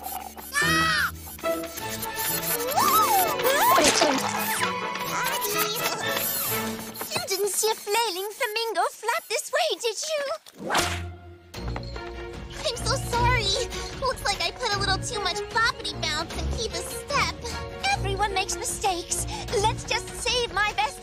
You didn't see a flailing flamingo flap this way, did you? I'm so sorry. Looks like I put a little too much boppity bounce and keep a step. Everyone makes mistakes. Let's just save my best